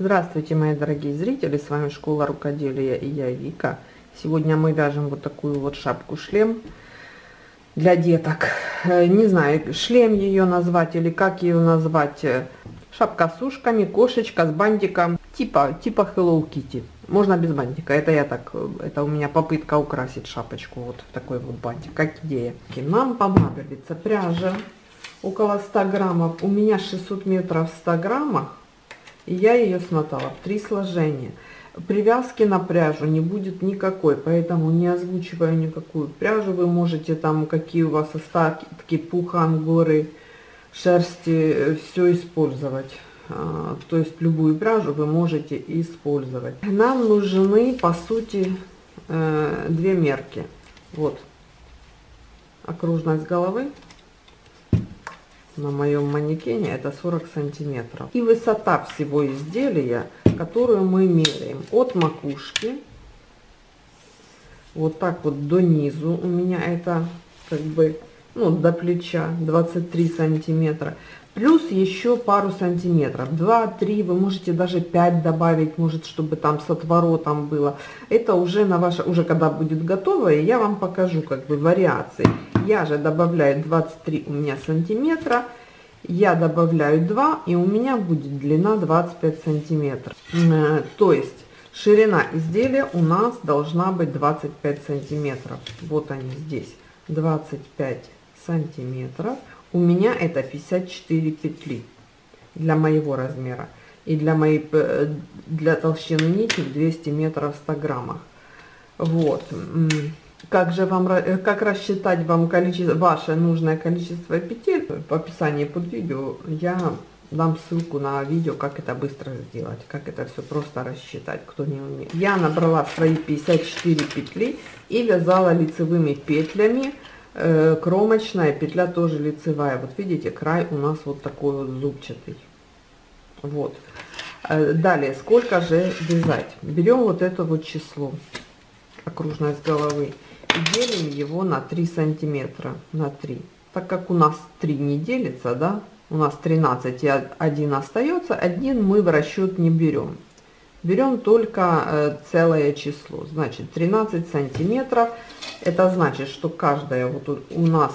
Здравствуйте, мои дорогие зрители, с вами Школа рукоделия и я, Вика. Сегодня мы вяжем вот такую вот шапку-шлем для деток. Не знаю, шлем ее назвать или как ее назвать. Шапка с ушками, кошечка с бантиком, типа Hello Kitty. Можно без бантика, это у меня попытка украсить шапочку, вот в такой вот бантик, как идея. Нам понадобится пряжа около 100 граммов, у меня 600 метров в 100 граммах. И я ее смотала в 3 сложения. Привязки на пряжу не будет никакой, поэтому не озвучиваю никакую пряжу. Вы можете там, какие у вас остатки пуха, ангоры, шерсти, все использовать. То есть любую пряжу вы можете использовать. Нам нужны, по сути, 2 мерки. Вот окружность головы. На моем манекене это 40 сантиметров, и высота всего изделия, которую мы меряем от макушки вот так вот до низу, у меня это как бы, ну, до плеча 23 сантиметра, плюс еще пару сантиметров, 2-3, вы можете даже 5 добавить, может, чтобы там с отворотом было. Это уже на ваше, уже когда будет готово, и я вам покажу как бы вариации. Я же добавляю 23 у меня сантиметра, я добавляю 2, и у меня будет длина 25 сантиметров. То есть ширина изделия у нас должна быть 25 сантиметров. Вот они здесь, 25 сантиметров. У меня это 54 петли для моего размера. И для толщины нити 200 метров в 100 граммах. Вот. Как рассчитать вам количество, ваше нужное количество петель, в описании под видео я дам ссылку на видео, как это быстро сделать, как это все просто рассчитать, кто не умеет. Я набрала свои 54 петли и вязала лицевыми петлями, кромочная петля тоже лицевая. Вот видите, край у нас вот такой вот зубчатый. Вот. Далее, сколько же вязать? Берем вот это вот число, окружность головы, и делим его на 3 сантиметра, на 3, так как у нас 3 не делится, да, у нас 13 и 1 остается, 1 мы в расчет не берем, берем только целое число, значит 13 сантиметров. Это значит, что каждая вот у нас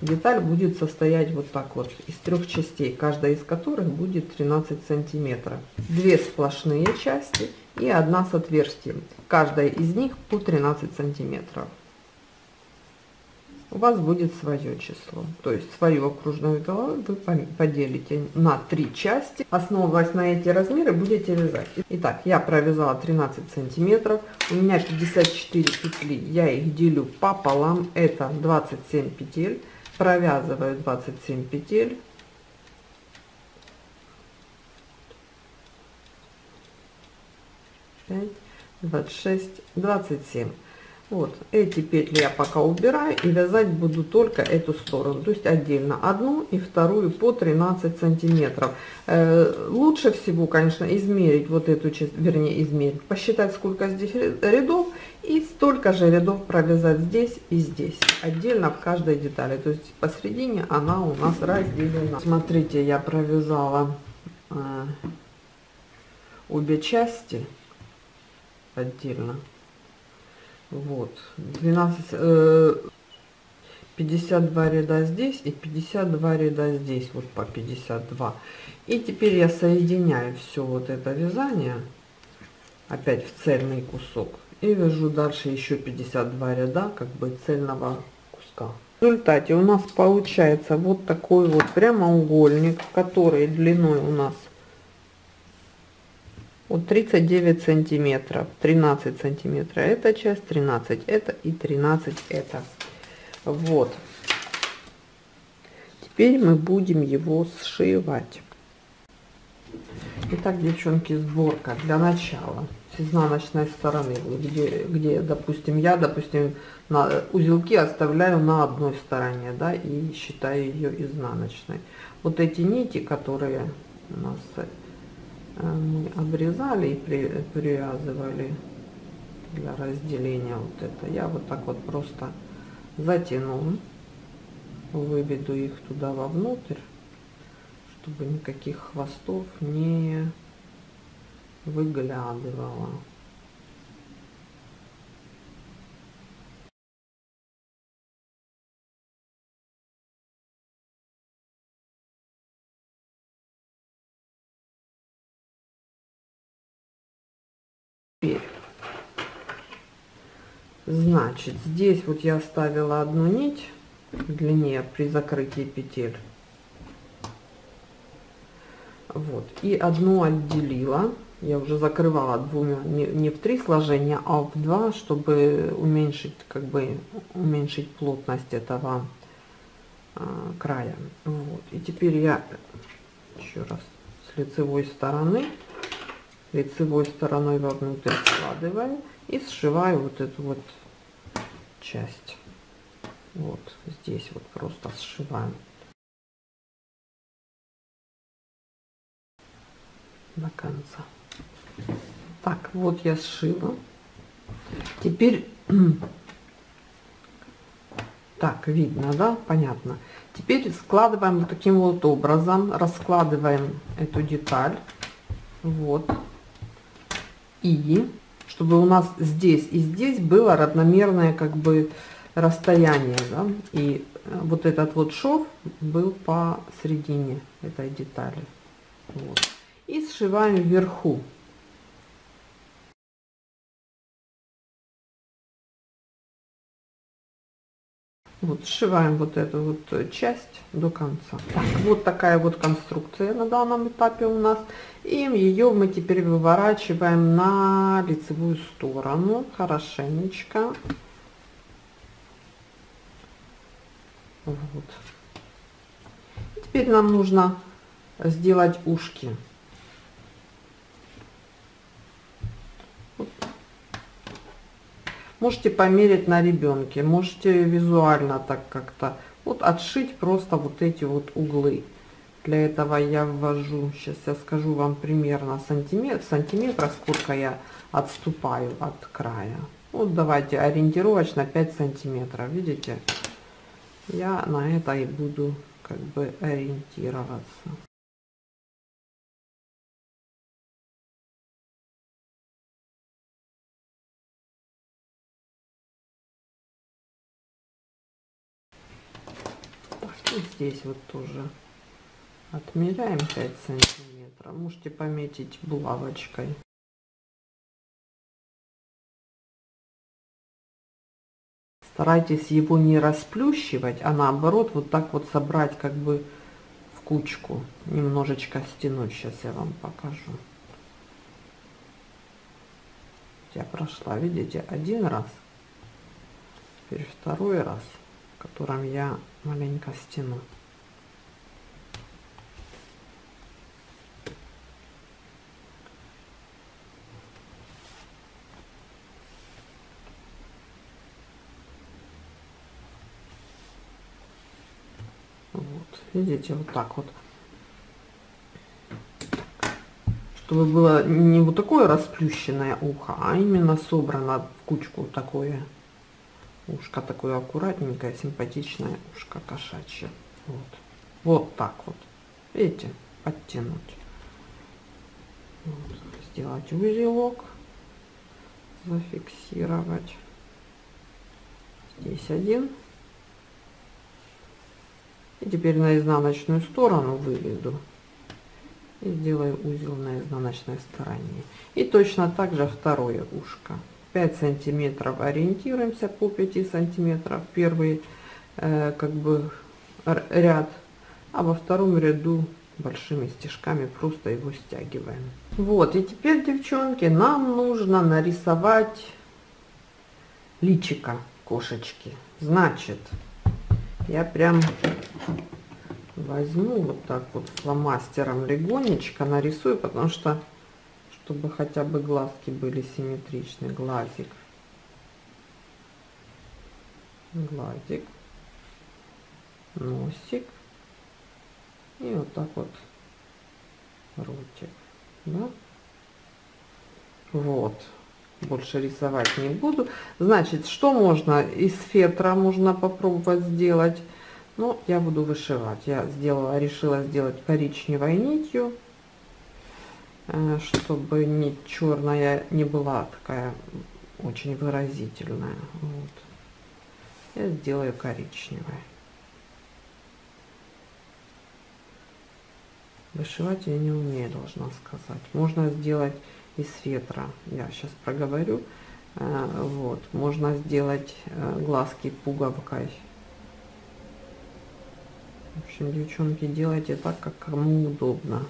деталь будет состоять вот так вот из 3 частей, каждая из которых будет 13 сантиметров, 2 сплошные части и 1 с отверстием, каждая из них по 13 сантиметров. У вас будет свое число, то есть свою окружную голову вы поделите на 3 части, основываясь на эти размеры будете вязать. Итак, я провязала 13 сантиметров, у меня 54 петли, я их делю пополам, это 27 петель, провязываю 27 петель. Пять, 26, 27. Вот эти петли я пока убираю и вязать буду только эту сторону, то есть отдельно одну и вторую по 13 сантиметров. Лучше всего, конечно, измерить вот эту часть, вернее измерить, посчитать, сколько здесь рядов, и столько же рядов провязать здесь и здесь, отдельно в каждой детали, то есть посередине она у нас разделена. Смотрите, я провязала обе части отдельно. Вот 52 ряда здесь и 52 ряда здесь, вот по 52. И теперь я соединяю все вот это вязание опять в цельный кусок и вяжу дальше еще 52 ряда как бы цельного куска. В результате у нас получается вот такой вот прямоугольник, который длиной у нас вот 39 сантиметров, 13 сантиметров эта часть, 13 это и 13 это. Вот. Теперь мы будем его сшивать. Итак, девчонки, сборка для начала с изнаночной стороны, где допустим, на узелки оставляю на одной стороне, да, и считаю ее изнаночной. Вот эти нити, которые у нас мы обрезали и привязывали для разделения, вот это я вот так вот просто затяну, выведу их туда вовнутрь, чтобы никаких хвостов не выглядывало. Значит, здесь вот я оставила одну нить длиннее при закрытии петель, вот, и одну отделила. Я уже закрывала двумя, не в три сложения, а в два, чтобы уменьшить, как бы уменьшить плотность этого края. Вот, и теперь я еще раз с лицевой стороной вовнутрь складываю и сшиваю вот эту вот часть. Вот здесь вот просто сшиваем. До конца. Так, вот я сшила. Теперь, так, видно, да? Понятно. Теперь складываем вот таким вот образом, раскладываем эту деталь. Вот. И чтобы у нас здесь и здесь было равномерное как бы расстояние, да? И вот этот вот шов был посередине этой детали. Вот. И сшиваем вверху. Вот, сшиваем вот эту вот часть до конца. Так, вот такая вот конструкция на данном этапе у нас. И ее мы теперь выворачиваем на лицевую сторону хорошенечко. Вот. Теперь нам нужно сделать ушки. Можете померить на ребенке, можете визуально так как-то вот отшить просто вот эти вот углы. Для этого я ввожу, сейчас я скажу вам примерно в сантиметрах, сколько я отступаю от края. Вот давайте ориентировочно 5 сантиметров, видите? Я на это и буду как бы ориентироваться. И здесь вот тоже отмеряем 5 сантиметров. Можете пометить булавочкой. Старайтесь его не расплющивать, а наоборот вот так вот собрать как бы в кучку. Немножечко стянуть. Сейчас я вам покажу. Я прошла, видите, один раз. Теперь второй раз, в котором я маленько стяну. Вот, видите, вот так вот. Чтобы было не вот такое расплющенное ухо, а именно собрано в кучку такое. Ушко такое аккуратненькое, симпатичное ушко кошачье. Вот, вот так вот. Видите, подтянуть. Вот. Сделать узелок. Зафиксировать. Здесь один. И теперь на изнаночную сторону выведу. И сделаю узел на изнаночной стороне. И точно так же второе ушко. 5 сантиметров ориентируемся по 5 сантиметров первый как бы ряд, а во втором ряду большими стежками просто его стягиваем. Вот, и теперь, девчонки, нам нужно нарисовать личико кошечки. Значит, я прям возьму вот так вот фломастером легонечко нарисую, потому что чтобы хотя бы глазки были симметричны. Глазик. Глазик. Носик. И вот так вот ротик. Да? Вот. Больше рисовать не буду. Значит, что можно? Из фетра можно попробовать сделать. но я буду вышивать. Я решила сделать коричневой нитью, чтобы нить черная не была такая очень выразительная. Вот. Я сделаю коричневой. Вышивать я не умею, должна сказать. Можно сделать из фетра. Я сейчас проговорю. Вот. Можно сделать глазки пуговкой. В общем, девчонки, делайте так, как кому удобно.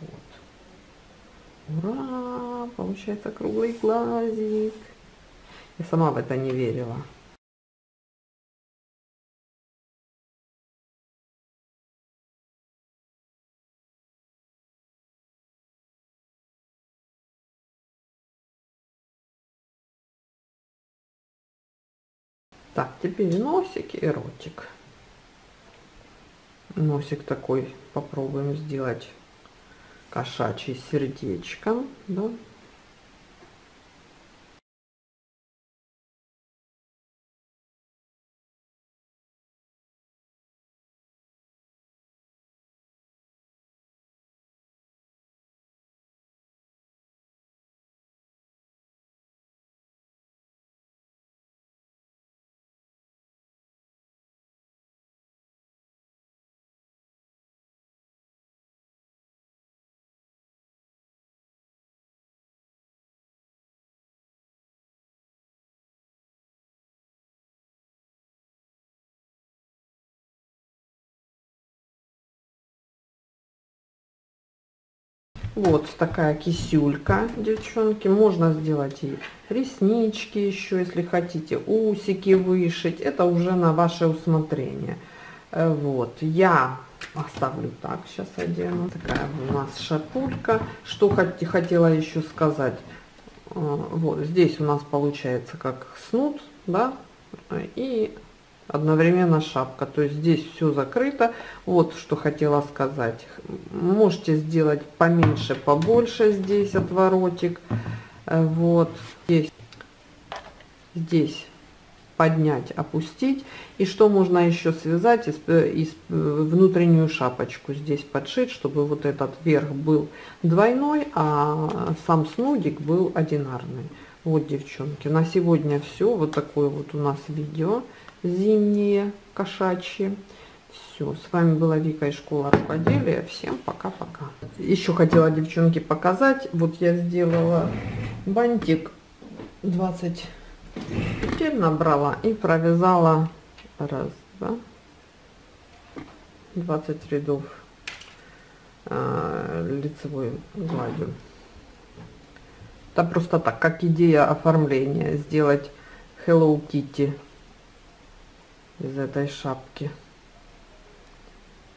Вот. Ура! Получается круглый глазик. Я сама в это не верила. Так, теперь носик и ротик. Носик такой попробуем сделать кошачий сердечком, да? Вот такая кисюлька, девчонки. Можно сделать и реснички еще, если хотите, усики вышить. Это уже на ваше усмотрение. Вот, я оставлю так. Сейчас одену. Такая у нас шапулька. Что хотела еще сказать. Вот, здесь у нас получается как снуд, да, и одновременно шапка, то есть здесь все закрыто. Вот что хотела сказать. Можете сделать поменьше, побольше здесь отворотик. Вот здесь поднять, опустить. И что можно еще связать, внутреннюю шапочку здесь подшить, чтобы вот этот верх был двойной, а сам снудик был одинарный. Вот, девчонки, на сегодня все. Вот такое вот у нас видео зимние, кошачьи. Все, с вами была Вика и Школа рукоделия. Всем пока-пока. Еще хотела, девчонки, показать. Вот я сделала бантик, 20 петель набрала и провязала раз, два, 20 рядов лицевой гладью. Да, просто так, как идея оформления, сделать Hello Kitty из этой шапки.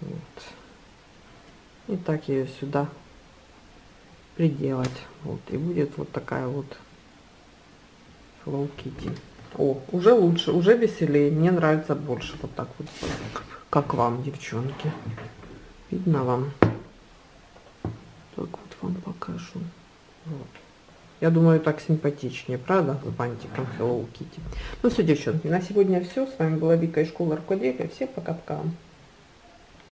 Вот. И так ее сюда приделать. Вот. И будет вот такая вот Hello Kitty. О, уже лучше, уже веселее. Мне нравится больше. Вот так вот. Как вам, девчонки? Видно вам? Так вот вам покажу. Вот. Я думаю, так симпатичнее, правда? С бантиком Hello Kitty. Ну все, девчонки, на сегодня все. С вами была Вика и Школа рукоделия. Всем пока-пока.